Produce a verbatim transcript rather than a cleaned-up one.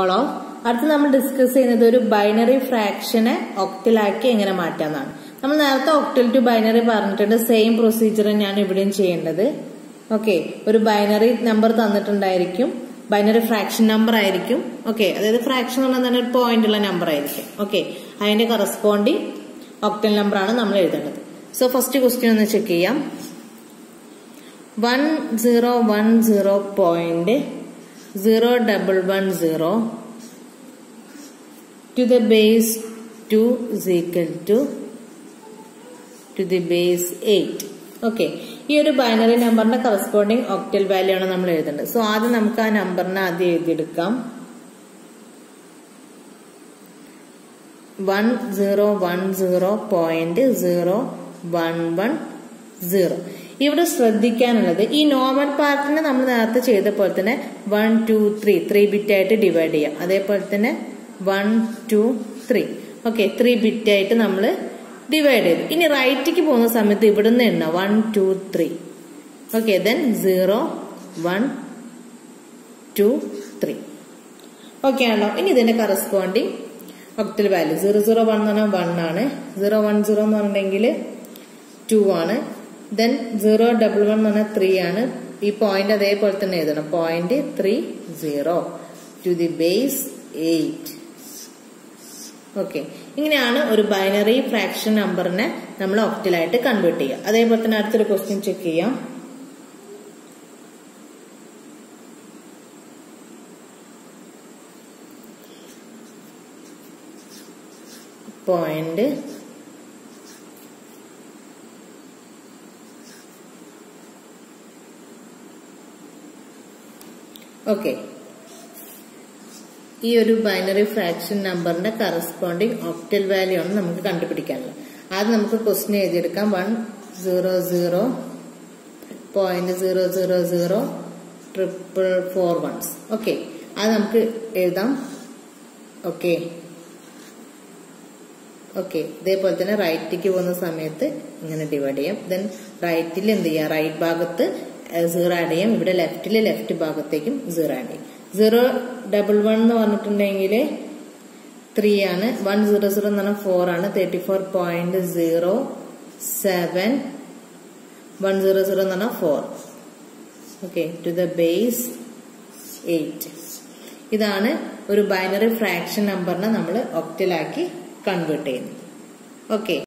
അടുത്ത് നമ്മൾ ഡിസ്കസ് ചെയ്യുന്നത് ഒരു ബൈനറി ഫ്രാക്ഷനെ ഒക്ടലാക്കി എങ്ങനെ മാറ്റാമെന്നാണ്. നമ്മൾ നേരത്തെ ഒക്ടൽ ടു ബൈനറി പറഞ്ഞിട്ടുണ്ട്. സെയിം പ്രൊസീജിയർ തന്നെയാണ് ഇവിടെയും ചെയ്യേണ്ടത്. ഓക്കെ, ഒരു ബൈനറി നമ്പർ തന്നിട്ടുണ്ടായിരിക്കും, ബൈനറി ഫ്രാക്ഷൻ നമ്പർ ആയിരിക്കും. ഓക്കെ, അതായത് ഫ്രാക്ഷൻ എന്ന് പറഞ്ഞാൽ ഒരു പോയിന്റ് ഉള്ള നമ്പർ ആയിരിക്കും. ഓക്കെ, അതിന്റെ കറസ്പോണ്ടിങ് ഒക്ടൽ നമ്പർ ആണ് നമ്മൾ എഴുതേണ്ടത്. സോ ഫസ്റ്റ് ക്വസ്റ്റ്യൻ ഒന്ന് ചെക്ക് ചെയ്യാം. One zero one zero point zero double one zero to the base two is equal to to the base eight. Okay, ഈ ഒരു ബൈനറി നമ്പറിന്റെ കറസ്പോണ്ടിങ് ഒക്ടൽ വാല്യൂ ആണ് നമ്മൾ എഴുതേണ്ടത്. സോ ആദ്യം നമുക്ക് ആ നമ്പറിനെ ആദ്യം എഴുതിയെടുക്കാം. One zero one zero point zero one one zero. ഇവിടെ ശ്രദ്ധിക്കാനുള്ളത്, ഈ നോർമൽ പാർട്ടിനെ നമ്മൾ നേരത്തെ ചെയ്ത പോലെ തന്നെ one two three three bit ആയിട്ട് ഡിവൈഡ് ചെയ്യാം. അതേപോലെ തന്നെ one two three, okay, three bit ആയിട്ട് നമ്മൾ ഡിവൈഡ് ചെയ്തു. ഇനി റൈറ്റിക്ക് പോകുന്ന സമയത്ത് ഇവിടുന്ന് എണ്ണ one two three, okay, then zero one two three. Okay ആണോ? ഇനി ഇതിന്റെ corresponding octal value zero zero one എന്ന് പറഞ്ഞാൽ വൺ ആണ്, സീറോ വൺ സീറോ എന്ന് പറഞ്ഞിട്ടുണ്ടെങ്കിൽ ടു ആണ്, ദെൻ സീറോ ഡബിൾ വൺ എന്ന് പറഞ്ഞാൽ ത്രീ ആണ്. ഈ പോയിന്റ് അതേപോലെ തന്നെ എഴുതണം, point three zero to the base eight. Okay, ഇങ്ങനെയാണ് ഒരു ബൈനറി ഫ്രാക്ഷൻ നമ്പറിനെ നമ്മൾ ഒക്ടലായിട്ട് കൺവേർട്ട് ചെയ്യുക. അതേപോലെ തന്നെ അടുത്തൊരു ക്വസ്റ്റ്യൻ ചെക്ക് ചെയ്യാം. പോയിന്റ് ഓക്കെ, ഈ ഒരു ബൈനറി ഫ്രാക്ഷൻ നമ്പറിന്റെ കറസ്പോണ്ടിങ് ഒക്ടൽ വാല്യൂ ആണ് നമുക്ക് കണ്ടുപിടിക്കാനുള്ളത്. ആദ്യം നമുക്ക് ക്വസ്റ്റ്യൻ എഴുതിയെടുക്കാം. One zero zero point zero zero zero triple four ones. Okay, അത് നമുക്ക് എഴുതാം. ഓക്കെ, ഓക്കെ, ഇതേപോലെ തന്നെ റൈറ്റിലേക്ക് പോകുന്ന സമയത്ത് ഇങ്ങനെ ഡിവൈഡ് ചെയ്യാം. ദെൻ റൈറ്റിൽ എന്ത് ചെയ്യാം, റൈറ്റ് ഭാഗത്ത് സീറോ ആഡ് ചെയ്യാം, ഇവിടെ ലെഫ്റ്റില് ലെഫ്റ്റ് ഭാഗത്തേക്കും സീറോ ആഡ് ചെയ്യും. സീറോ ഡബിൾ വൺ എന്ന് പറഞ്ഞിട്ടുണ്ടെങ്കിൽ ത്രീ ആണ്, വൺ സീറോ സീറോ എന്ന് പറഞ്ഞാൽ ഫോർ ആണ്, thirty four point zero seven one zero zero എന്ന് പറഞ്ഞാൽ four. Okay, to the base eight. ഇതാണ് ഒരു ബൈനറി ഫ്രാക്ഷൻ നമ്പറിനെ നമ്മൾ ഒക്ടലാക്കി കൺവേർട്ട് ചെയ്യുന്നത്. ഓക്കെ.